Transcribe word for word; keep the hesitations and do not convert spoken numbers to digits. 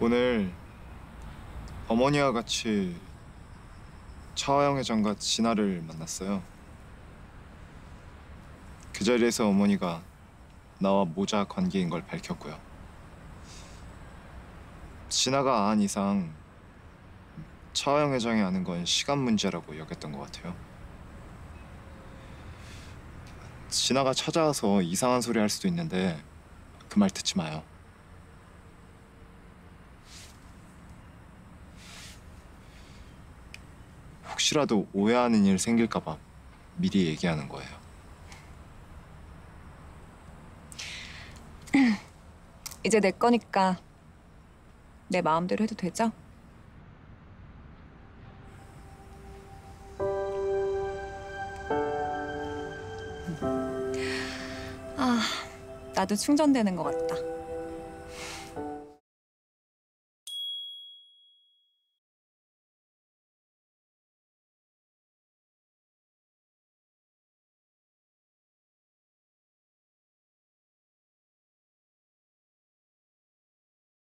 오늘 어머니와 같이 차화영 회장과 진아를 만났어요. 그 자리에서 어머니가 나와 모자 관계인 걸 밝혔고요. 진아가 안 이상 차화영 회장이 아는 건 시간 문제라고 여겼던 것 같아요. 진아가 찾아와서 이상한 소리 할 수도 있는데 그 말 듣지 마요. 혹시라도 오해하는 일 생길까 봐 미리 얘기하는 거예요. 이제 내 거니까 내 마음대로 해도 되죠? 아, 나도 충전되는 것 같다.